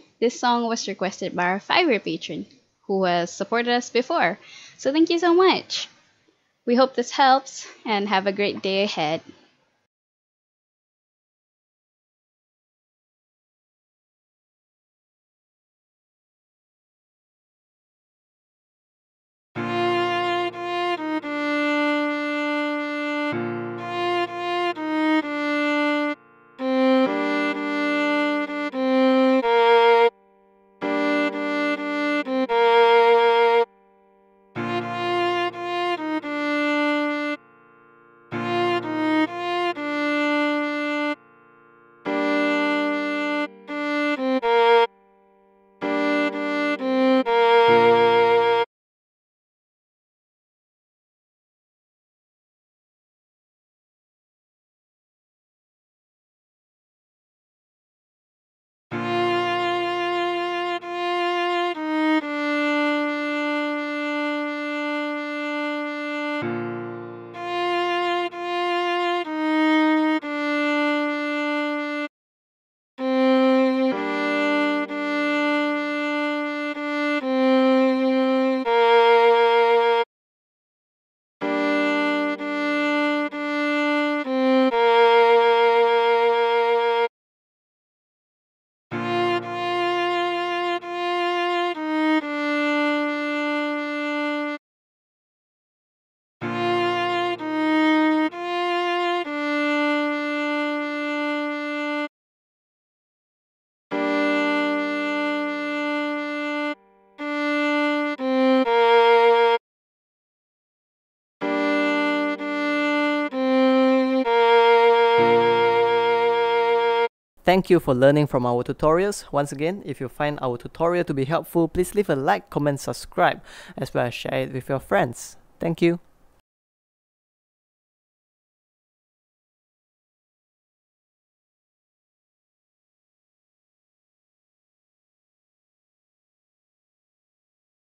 patron. This song was requested by our Fiverr patron who has supported us before. So thank you so much. We hope this helps and have a great day ahead. Thank you for learning from our tutorials. Once again, if you find our tutorial to be helpful, please leave a like, comment, subscribe, as well as share it with your friends. Thank you.